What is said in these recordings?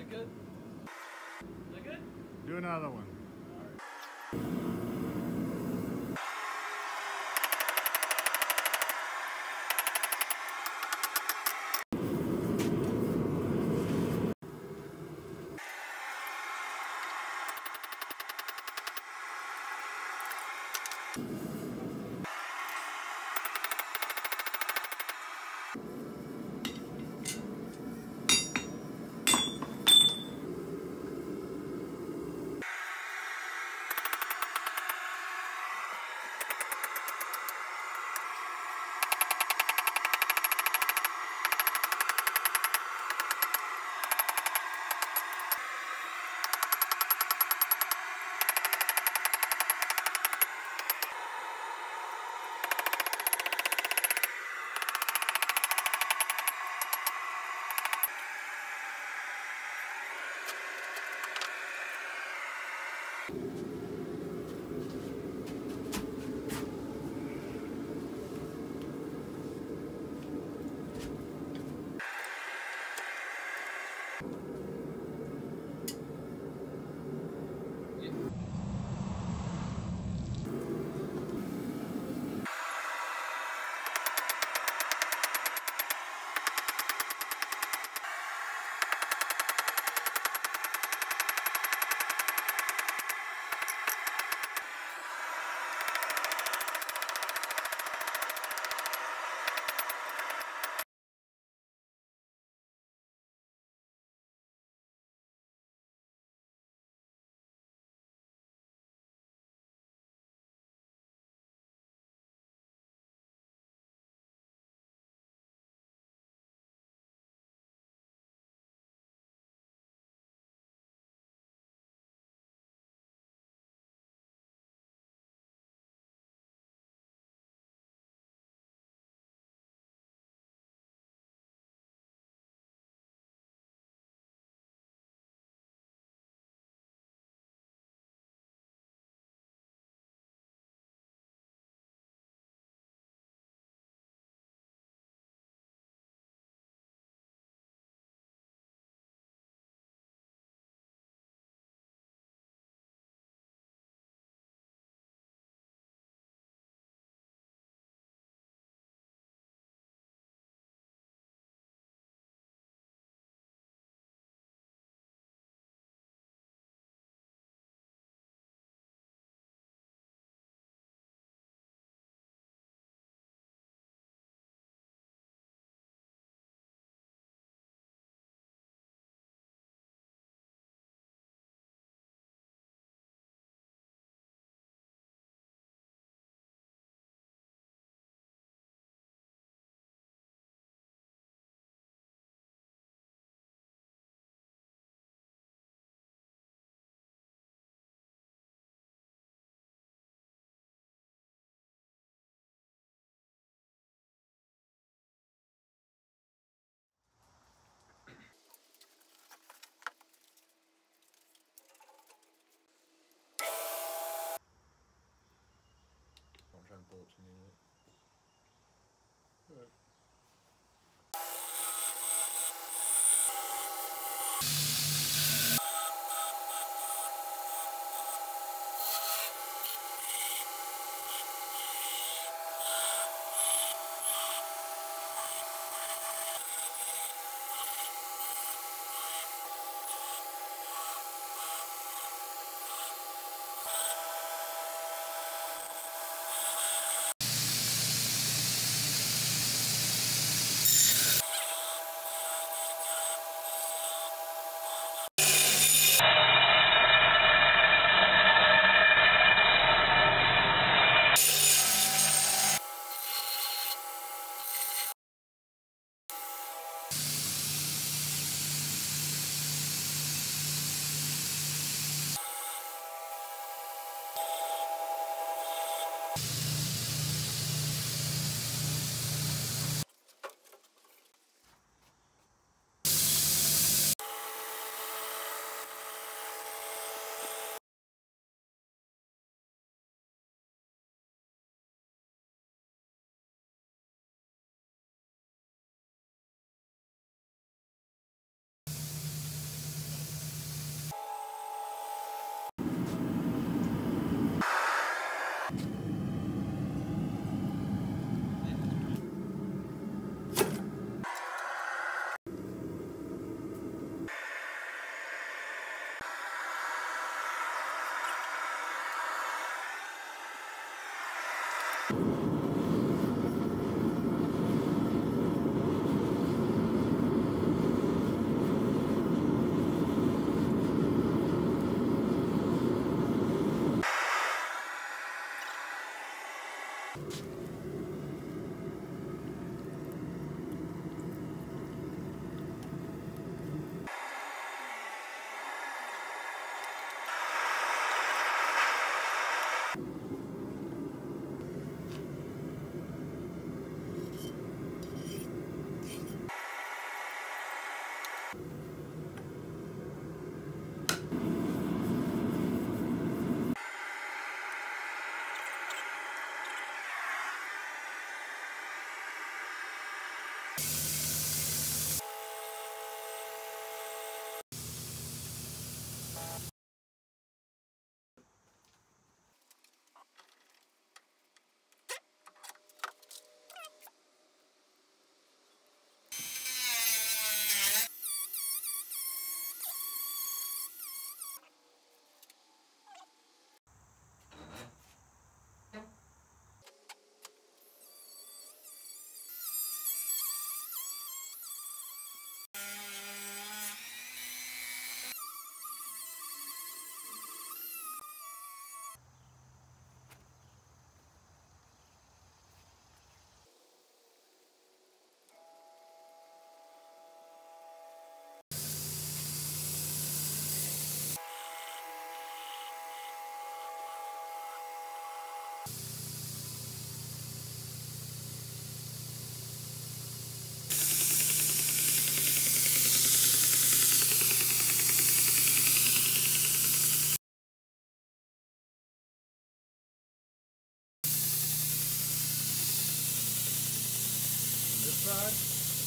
Good? Is that good? Do another one.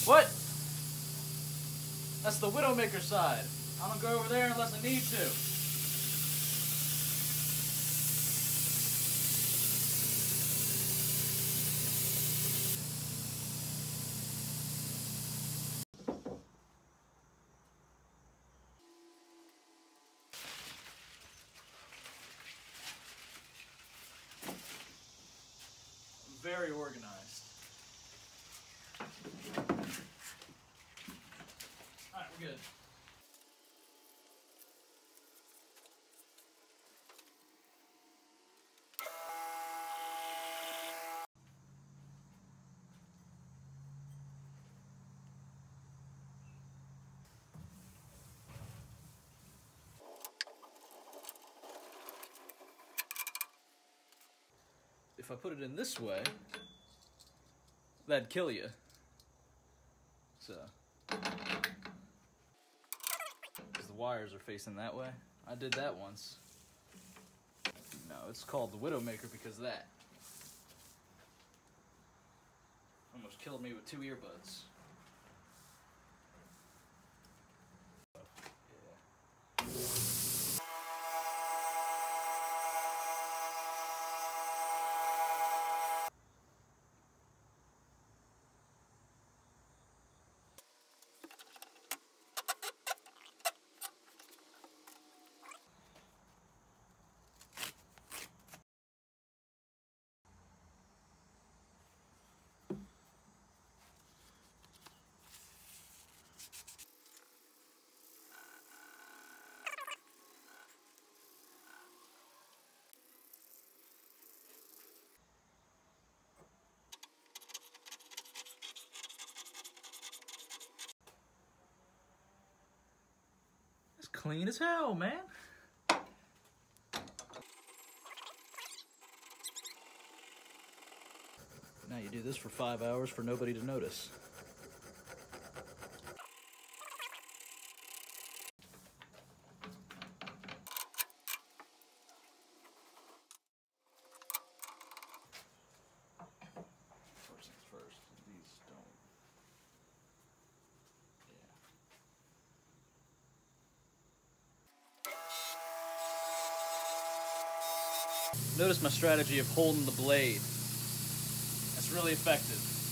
What? That's the Widowmaker side. I don't go over there unless I need to. Very organized. Alright, we're good. If I put it in this way, that'd kill you. So, because the wires are facing that way. I did that once. No, it's called the Widowmaker because of that. Almost killed me with two earbuds. Clean as hell, man. Now you do this for 5 hours for nobody to notice. Notice my strategy of holding the blade. That's really effective.